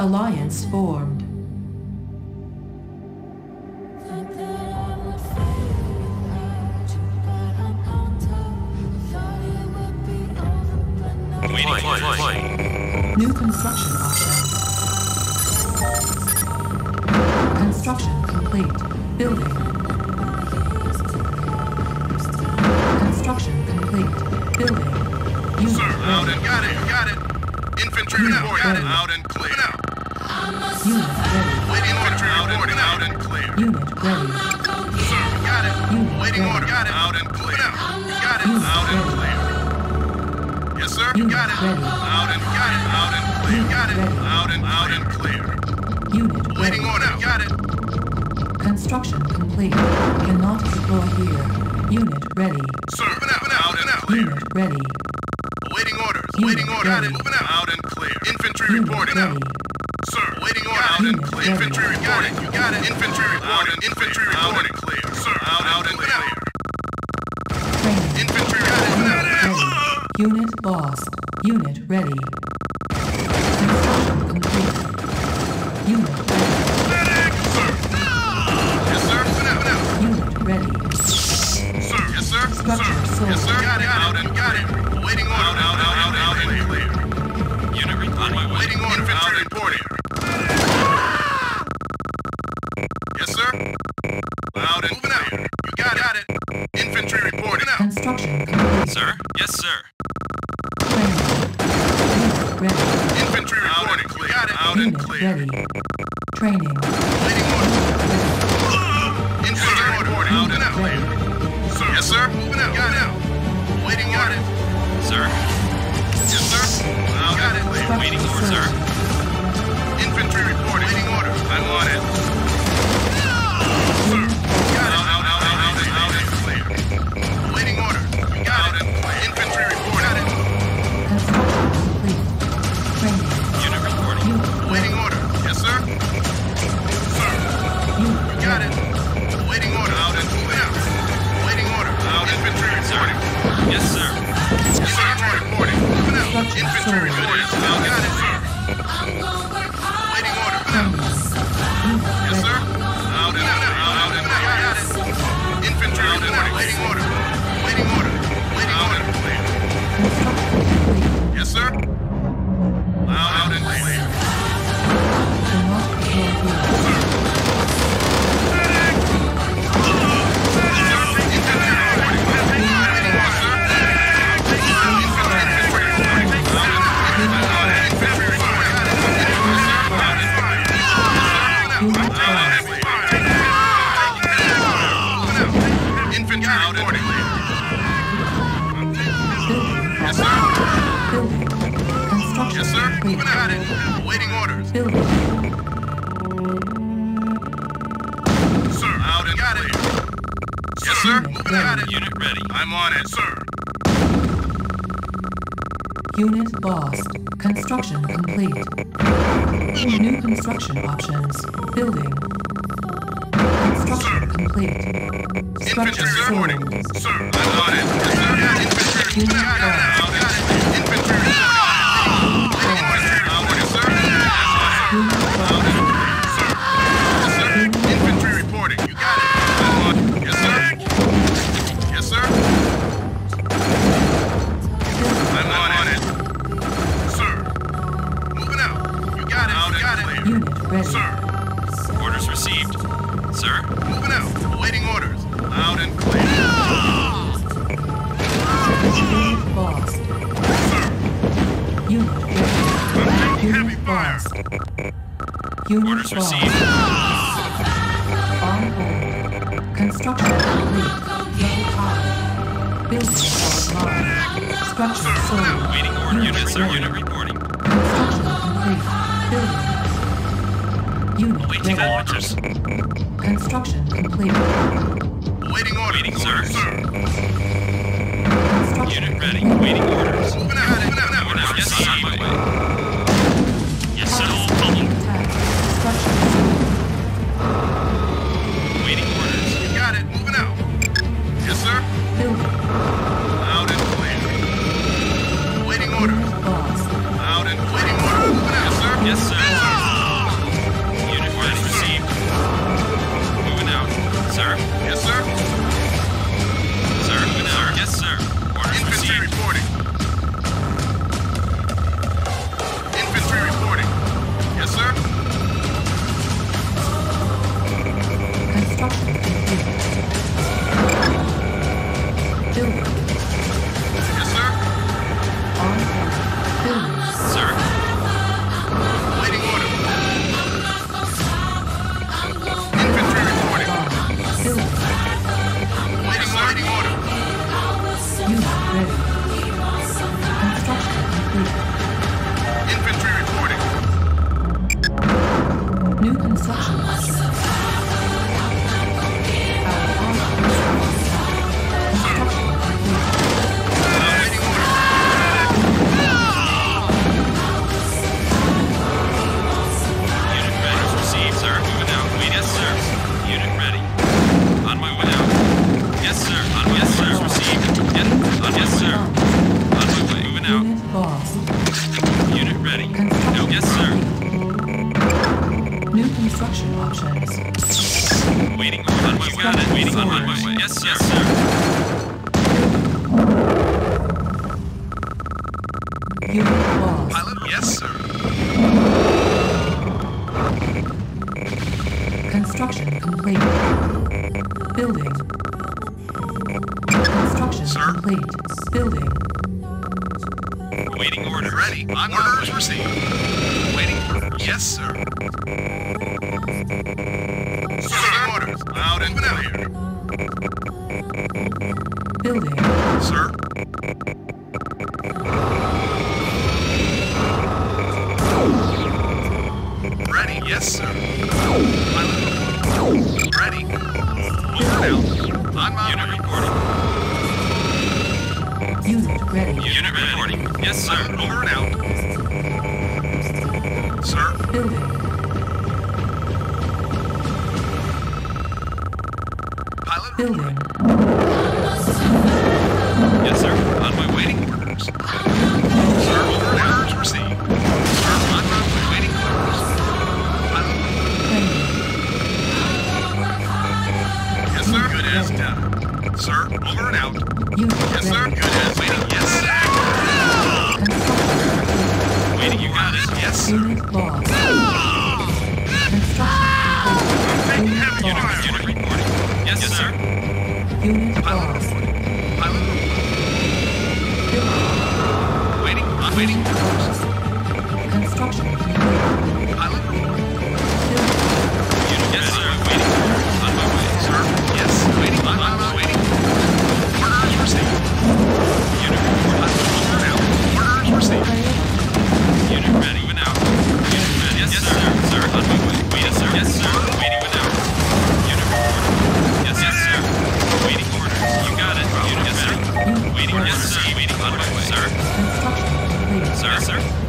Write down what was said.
Alliance formed. New construction option. Construction complete. Building. Construction complete. Building. Unit. Sir, out and got it. Got it. Infantry report. Out and clear. Unit ready. Waiting order. Out and clear. Unit ready. Sir, got it. Waiting order. Got it. Out and clear. Got it. Out and clear. Yes, sir. Got it. Out and got it. Out and clear. Got it. Out and clear. Unit ready. Waiting order. Got it. Construction complete. Cannot deploy here. Unit ready. Sir, out and clear. Unit ready. Waiting orders. Waiting order. Got it. Out and clear. Infantry reporting out. Sir, waiting order. Out and clear. Infantry reporting. You got it. Infantry reporting. Infantry reporting. Clear. Sir, out and clear. Infantry reporting. Unit lost. Unit ready. Construction complete. Unit ready. Sir. Yes, sir. Unit ready. Sir. Yes, sir. Structure sold. Yes, sir. Got it. Out and got it. Waiting order. Out and clear. Unit reporting. Waiting order. Infantry reporting. Yes, sir. Loud and clear. You got it. Infantry reporting. Construction complete. Sir. Yes, sir. Training. Ready. Infantry reporting. Clear. Got it. Out and clear. Ready. Training. Waiting order. Infantry reporting. Out and clear. Sir. Yes, sir. Moving out. Got out. Waiting order. Sir. Yes, sir. Out and clear. Waiting order, sir. Infantry reporting. Waiting order. I want it. Sir. Got it. Out and clear. Waiting order. Got it. Infantry report. Got it. Construction complete. Training. Unit reporting. Waiting order. Yes, sir. Sir. You got it. Waiting order. Out and clear. Waiting order. Out infantry reporting. Yes, sir. Yes, sir. Reporting. Infantry reporting. Got it, sir. Waiting order. Yes, sir. Out and got it. Infantry reporting. Waiting order. Waiting order. Waiting order. Yes, sir. Out and clear. Yes, sir. Moving out and waiting orders. Building. Sir, out and got it. Yes, sir. Moving out and unit ready. I'm on it, sir. Unit lost. Construction complete. New construction options. Building. Construction complete. Structure reporting. Sir, I'm on it. Yes, sir. Infantry. Unit lost. Infantry reporting. Infantry reporting. You got it. Yes, sir. Yes, sir. I'm on it. Sir. Moving out. You got it. Out and clear. Sir. Orders received. Sir. Moving out. Awaiting orders. Out and clear. Sir. Heavy fire. Unit orders received. Construction complete. Building online. Structure sold. Waiting order. Unit, sir. Unit reporting. Construction complete. Building. Unit waiting orders. Construction complete. Waiting order. Waiting orders, sir. Construction Unit ready. Waiting orders. Moving out. Orders received. On my way. Yes, sir. Old problem. Waiting orders. You got it. Moving out. Yes, sir. Loud and clear. Waiting orders. Loud and waiting orders. Moving out, sir. Yes, sir. Unit orders received. Moving out, sir. Yes, sir. Yes, sir. Orders infantry received. Reporting. Infantry reporting. Yes, sir. Yes, sir. Sir. Waiting order. Infantry reporting. Waiting order. Unit ready. Construction complete. Infantry reporting. New construction. Unit ready. Received, sir. Moving out. Yes, sir. Unit ready. On my way out. Yes, sir. On my way out. Received. Yes, sir. On my way. Moving out. Unit ready. No. Yes, sir. New construction options. Waiting. On my way. Got it. Waiting. On my way. Yes, sir. Yes, sir. Pilot. Yes, sir. Construction complete. Building. Construction complete. Building. Waiting order. Ready. Orders received. Waiting orders. Yes, sir. Sir. Orders. Loud and clear. Building. Sir. Ready. Yes, sir. Ready. Over now. On my way. Unit ready. Unit reporting. Yes, sir. Over and out. Sir. Building. Pilot. Building. Yes, sir. On my waiting orders. Sir, over and out. Orders received. Sir, on my waiting orders. Pilot. Yes, sir. Good as done. Sir, over and out. Unit yes, sir. Good as waiting. Yes, sir. Waiting, you got it. Yes, sir. Unit lost. Construction complete. Unit reporting. Yes, sir. Unit lost. Pilot. Waiting. I'm waiting. Construction complete. Pilot. Unit yes, sir. Waiting. On my way, sir. Yes, waiting. On my way. Orders received. Unit ready. Moving out. Unit ready. Yes, sir. Sir, on my way. Yes, sir. Yes, sir. Waiting without. Unit reporting. Yes, yes, sir. Waiting orders. You got it. Unit ready. Waiting. Yes, sir. Waiting on my way. Sir. Sir.